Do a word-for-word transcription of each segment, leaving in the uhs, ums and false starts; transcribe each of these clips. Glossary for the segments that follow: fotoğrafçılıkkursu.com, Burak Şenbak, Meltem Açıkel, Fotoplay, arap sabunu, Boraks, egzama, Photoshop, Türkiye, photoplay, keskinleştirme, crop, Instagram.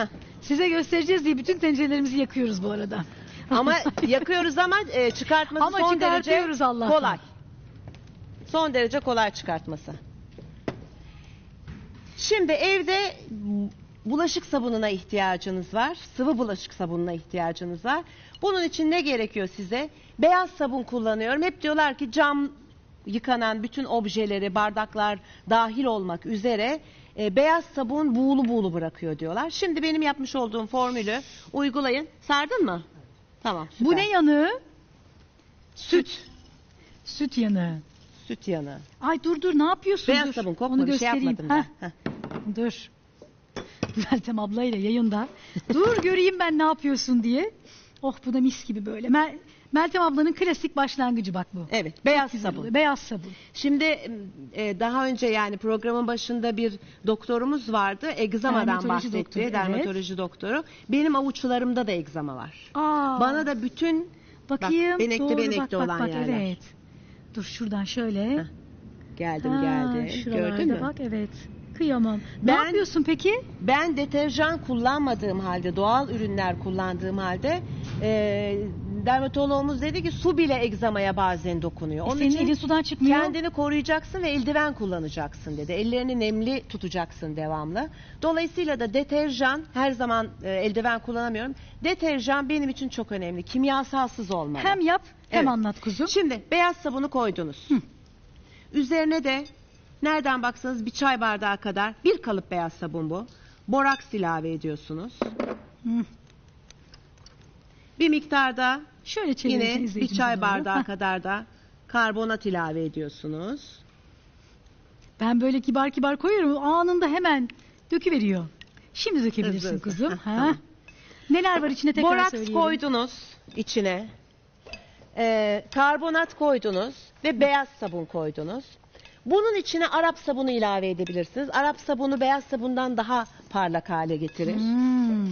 Heh. Size göstereceğiz diye bütün tencerelerimizi yakıyoruz bu arada. Ama yakıyoruz ama e, çıkartması ama son derece kolay. Son derece kolay çıkartması. Şimdi evde bulaşık sabununa ihtiyacınız var. Sıvı bulaşık sabununa ihtiyacınız var. Bunun için ne gerekiyor size? Beyaz sabun kullanıyorum. Hep diyorlar ki cam yıkanan bütün objeleri, bardaklar dahil olmak üzere e, beyaz sabun buğulu buğulu bırakıyor diyorlar. Şimdi benim yapmış olduğum formülü uygulayın. Sardın mı? Tamam. Süper. Bu ne yanığı? Süt. Süt, süt yanığı. Süt yanığı. Ay dur dur ne yapıyorsun? Beyaz dur. Sabun kokma. Onu bir göstereyim. Şey yapmadım ben. Heh. Heh. Dur. Meltem ablayla yayında. Dur göreyim ben ne yapıyorsun diye. Oh bu da mis gibi böyle. Mel Meltem ablanın klasik başlangıcı bak bu. Evet, beyaz sabun. Oluyor. Beyaz sabun. Şimdi e, daha önce yani programın başında bir doktorumuz vardı. Egzamadan bahsetti. Doktoru, dermatoloji evet. doktoru. Benim avuçlarımda da egzama var. Aa, bana da bütün bakayım, bak, benekli doğru, benekli bak, olan bak, bak, yerler. Evet. Dur şuradan şöyle. Heh. Geldim ha, geldim. Gördün mü? Bak evet. Kıyamam. Ben, ne yapıyorsun peki? Ben deterjan kullanmadığım halde, doğal ürünler kullandığım halde e, dermatoloğumuz dedi ki su bile egzamaya bazen dokunuyor. Onun e senin için elin sudan çıkmıyor. Kendini koruyacaksın ve eldiven kullanacaksın dedi. Ellerini nemli tutacaksın devamlı. Dolayısıyla da deterjan her zaman e, eldiven kullanamıyorum. Deterjan benim için çok önemli. Kimyasalsız olmalı. Hem yap hem evet. anlat kuzum. Şimdi beyaz sabunu koydunuz. Hı. Üzerine de nereden baksanız bir çay bardağı kadar bir kalıp beyaz sabun bu. Boraks ilave ediyorsunuz. Hı. Bir miktarda şöyle yine bir çay bardağı doğru. kadar da karbonat ilave ediyorsunuz. Ben böyle kibar kibar koyuyorum. Anında hemen döküveriyor. Şimdi dökebilirsin hızlı, kızım. Hızlı. Ha. Tamam. Neler var içine tekrar Boraks söyleyelim. Koydunuz içine. Ee, karbonat koydunuz ve Hı. beyaz sabun koydunuz. Bunun içine Arap sabunu ilave edebilirsiniz. Arap sabunu beyaz sabundan daha parlak hale getirir. Hmm.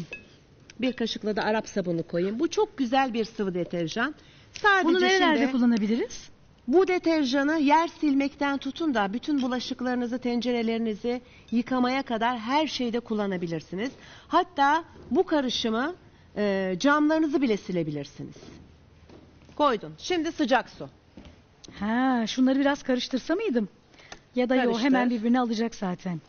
Bir kaşıkla da Arap sabunu koyayım. Bu çok güzel bir sıvı deterjan. Sadece bunu nerelerde kullanabiliriz? Bu deterjanı yer silmekten tutun da bütün bulaşıklarınızı, tencerelerinizi yıkamaya kadar her şeyde kullanabilirsiniz. Hatta bu karışımı e, camlarınızı bile silebilirsiniz. Koydum. Şimdi sıcak su. Ha, şunları biraz karıştırsa mıydım? Ya da yok hemen birbirine alacak zaten.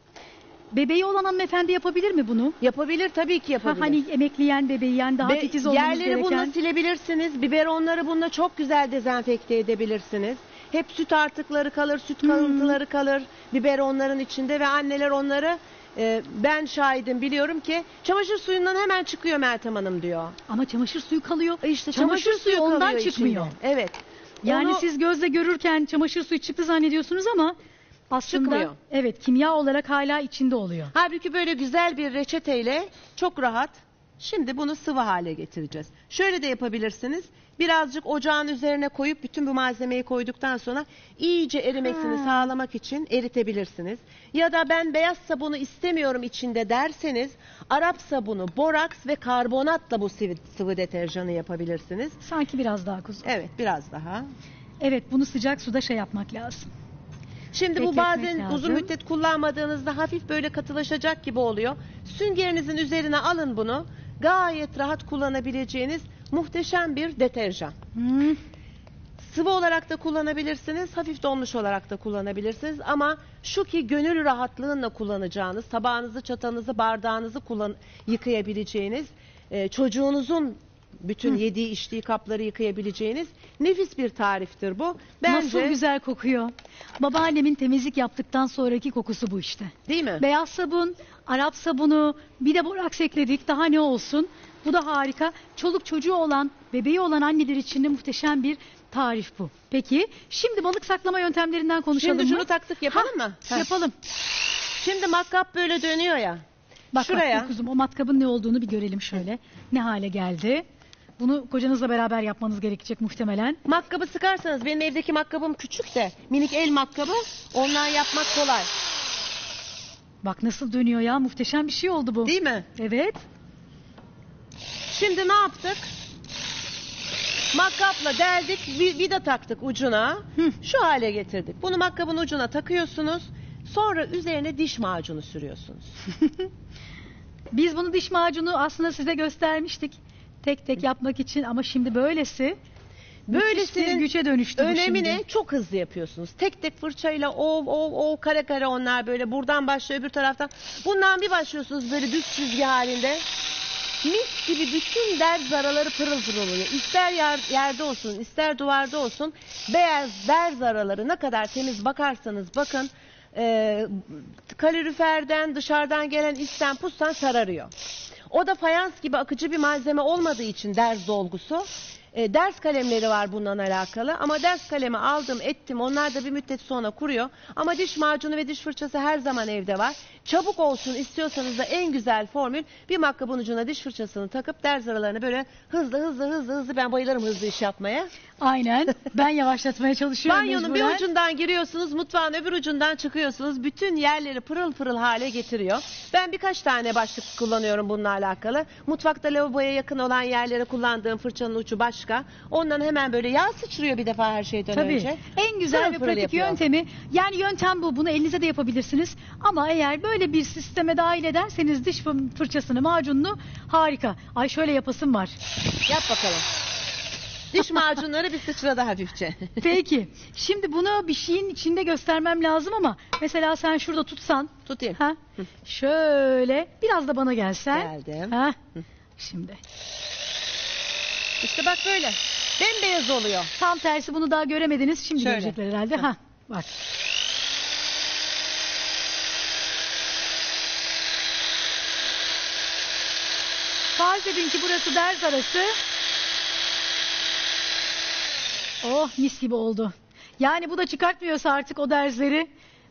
Bebeği olan hanımefendi yapabilir mi bunu? Yapabilir tabii ki yapabilir. Ha, hani emekleyen bebeği yani daha Be titiz olmanız gereken. Yerleri bununla silebilirsiniz. Biberonları bununla çok güzel dezenfekte edebilirsiniz. Hep süt artıkları kalır, süt kalıntıları hmm. kalır biberonların içinde ve anneler onları e, ben şahidim biliyorum ki çamaşır suyundan hemen çıkıyor Meltem Hanım diyor. Ama çamaşır suyu kalıyor. E işte çamaşır, çamaşır suyu ondan çıkmıyor. İçinde. Evet. Yani onu... siz gözle görürken çamaşır suyu çıktı zannediyorsunuz ama aslında çıkmıyor. Evet kimya olarak hala içinde oluyor. Halbuki böyle güzel bir reçeteyle çok rahat. Şimdi bunu sıvı hale getireceğiz. Şöyle de yapabilirsiniz. Birazcık ocağın üzerine koyup bütün bu malzemeyi koyduktan sonra iyice erimesini ha. sağlamak için eritebilirsiniz. Ya da ben beyaz sabunu istemiyorum içinde derseniz Arap sabunu, boraks ve karbonatla bu sıvı, sıvı deterjanı yapabilirsiniz. Sanki biraz daha kuzum. Evet biraz daha. Evet bunu sıcak suda şey yapmak lazım. Şimdi Bekletmek bu bazen lazım. Uzun müddet kullanmadığınızda hafif böyle katılaşacak gibi oluyor. Süngerinizin üzerine alın bunu. Gayet rahat kullanabileceğiniz muhteşem bir deterjan. Hmm. Sıvı olarak da kullanabilirsiniz, hafif donmuş olarak da kullanabilirsiniz. Ama şu ki gönül rahatlığıyla kullanacağınız, tabağınızı, çatanızı, bardağınızı kullan yıkayabileceğiniz, e, çocuğunuzun bütün hmm. yediği, içtiği kapları yıkayabileceğiniz nefis bir tariftir bu. Bence... Nasıl güzel kokuyor. Babaannemin temizlik yaptıktan sonraki kokusu bu işte. Değil mi? Beyaz sabun, Arap sabunu, bir de boraks ekledik. Daha ne olsun? Bu da harika. Çoluk çocuğu olan, bebeği olan anneler için de muhteşem bir tarif bu. Peki, şimdi balık saklama yöntemlerinden konuşalım mı? Şimdi şunu taktık yapalım ha, mı? Ha. Yapalım. Şimdi matkap böyle dönüyor ya. Bak, şuraya. Bak kuzum o matkabın ne olduğunu bir görelim şöyle. Ne hale geldi? Bunu kocanızla beraber yapmanız gerekecek muhtemelen. Matkabı sıkarsanız, benim evdeki matkabım küçük de minik el matkabı, ondan yapmak kolay. Bak nasıl dönüyor ya, muhteşem bir şey oldu bu. Değil mi? Evet. Şimdi ne yaptık? Matkapla deldik, vida taktık ucuna. Hı. Şu hale getirdik. Bunu matkabın ucuna takıyorsunuz, sonra üzerine diş macunu sürüyorsunuz. Biz bunu diş macunu aslında size göstermiştik. Tek tek yapmak için ama şimdi böylesi. Böylesinin güce dönüştü. Önemini çok hızlı yapıyorsunuz. Tek tek fırçayla ov ov ov kare kare onlar böyle buradan başlıyor öbür taraftan. Bundan bir başlıyorsunuz böyle düz çizgi halinde. Mis gibi bütün derz araları pırıl pırıl oluyor. İster yer, yerde olsun ister duvarda olsun beyaz derz araları ne kadar temiz bakarsanız bakın. E, kaloriferden dışarıdan gelen isten pustan sararıyor. O da fayans gibi akıcı bir malzeme olmadığı için derz dolgusu. E, ders kalemleri var bundan alakalı ama ders kalemi aldım ettim onlar da bir müddet sonra kuruyor ama diş macunu ve diş fırçası her zaman evde var. Çabuk olsun istiyorsanız da en güzel formül bir makyabın ucuna diş fırçasını takıp derz aralarını böyle hızlı hızlı hızlı hızlı ben bayılırım hızlı iş yapmaya. Aynen ben yavaşlatmaya çalışıyorum. Banyonun bir ucundan giriyorsunuz mutfağın öbür ucundan çıkıyorsunuz bütün yerleri pırıl pırıl hale getiriyor. Ben birkaç tane başlık kullanıyorum bununla alakalı. Mutfakta lavaboya yakın olan yerlere kullandığım fırçanın ucu baş. Ondan hemen böyle yağ sıçrıyor bir defa her şeyden tabii önce. En güzel pırıl ve pratik yapıyor. Yöntemi. Yani yöntem bu. Bunu elinize de yapabilirsiniz. Ama eğer böyle bir sisteme dahil ederseniz diş fırçasını, macununu harika. Ay şöyle yapasım var. Yap bakalım. Diş macunları bir sıçra daha hafifçe. Peki. Şimdi bunu bir şeyin içinde göstermem lazım ama mesela sen şurada tutsan. Tutayım. Ha? Şöyle biraz da bana gelsen. Geldim. Ha? Şimdi. İşte bak böyle. Bembeyaz oluyor. Tam tersi bunu daha göremediniz. Şimdi şöyle görecekler herhalde. Ha. Ha, bak. Farz edin ki burası derz arası. Oh mis gibi oldu. Yani bu da çıkartmıyorsa artık o derzleri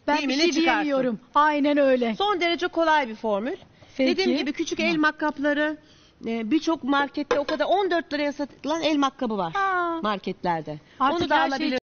ben değil bir şey çıkartın diyemiyorum. Aynen öyle. Son derece kolay bir formül. Peki. Dediğim gibi küçük el matkapları... Birçok markette o kadar on dört liraya satılan el makyabı var. Aa. Marketlerde. Artık onu da alabilirsiniz. Şey...